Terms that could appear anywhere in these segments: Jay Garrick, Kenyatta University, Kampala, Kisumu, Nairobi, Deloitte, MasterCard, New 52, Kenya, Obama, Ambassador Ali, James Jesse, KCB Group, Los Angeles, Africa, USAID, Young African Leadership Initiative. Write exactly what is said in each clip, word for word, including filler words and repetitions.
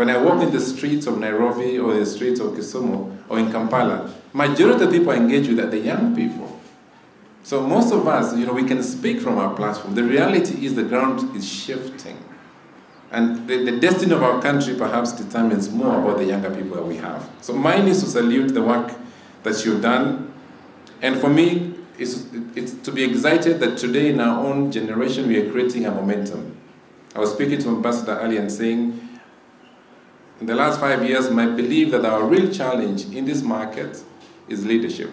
When I walk in the streets of Nairobi or the streets of Kisumu or in Kampala, majority of the people I engage with are the young people. So most of us, you know, we can speak from our platform. The reality is the ground is shifting. And the, the destiny of our country perhaps determines more about the younger people that we have. So mine is to salute the work that you've done. And for me, it's, it's to be excited that today in our own generation, we are creating a momentum. I was speaking to Ambassador Ali and saying, in the last five years, my belief that our real challenge in this market is leadership.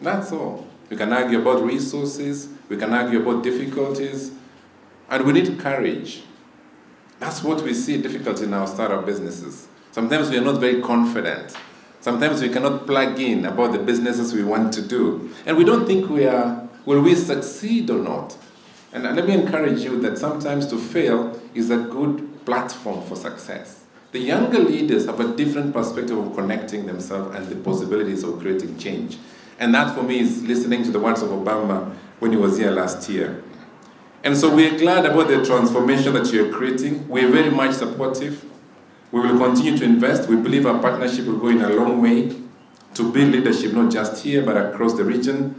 That's all. We can argue about resources, we can argue about difficulties, and we need courage. That's what we see difficult in our startup businesses. Sometimes we are not very confident. Sometimes we cannot plug in about the businesses we want to do. And we don't think we are, will we succeed or not? And let me encourage you that sometimes to fail is a good platform for success. The younger leaders have a different perspective of connecting themselves and the possibilities of creating change. And that for me is listening to the words of Obama when he was here last year. And so we're glad about the transformation that you're creating. We're very much supportive. We will continue to invest. We believe our partnership will go in a long way to build leadership, not just here, but across the region.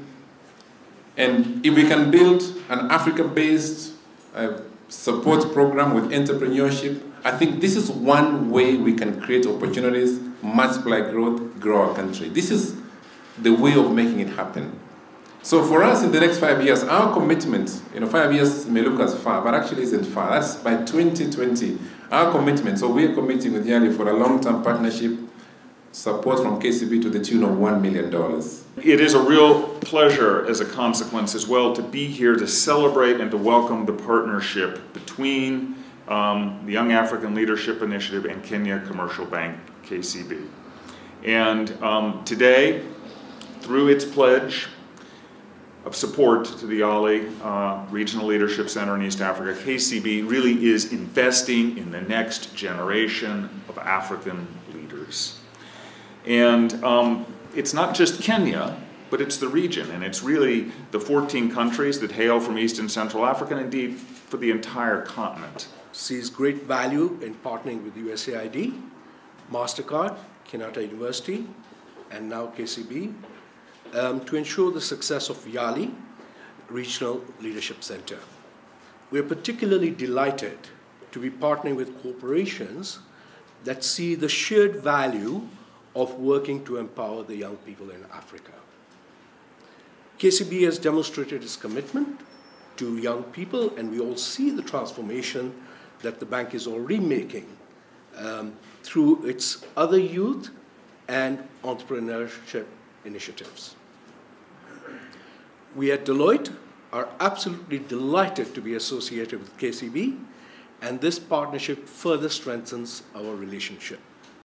And if we can build an Africa-based uh, support program with entrepreneurship, I think this is one way we can create opportunities, multiply growth, grow our country. This is the way of making it happen. So for us in the next five years, our commitment, you know, five years may look as far, but actually isn't far. That's by twenty twenty, our commitment. So we're committing with Yali for a long-term partnership, support from K C B to the tune of one million dollars. It is a real pleasure as a consequence as well to be here to celebrate and to welcome the partnership between um, the Young African Leadership Initiative and Kenya Commercial Bank, K C B. And um, today, through its pledge of support to the Ali uh, Regional Leadership Center in East Africa, K C B really is investing in the next generation of African leaders. And um, it's not just Kenya, but it's the region, and it's really the fourteen countries that hail from East and Central Africa, and indeed for the entire continent. Sees great value in partnering with U S A I D, MasterCard, Kenyatta University, and now K C B, Um, to ensure the success of YALI Regional Leadership Center. We are particularly delighted to be partnering with corporations that see the shared value of working to empower the young people in Africa. K C B has demonstrated its commitment to young people, and we all see the transformation that the bank is already making um, through its other youth and entrepreneurship initiatives. We at Deloitte are absolutely delighted to be associated with K C B, and this partnership further strengthens our relationship.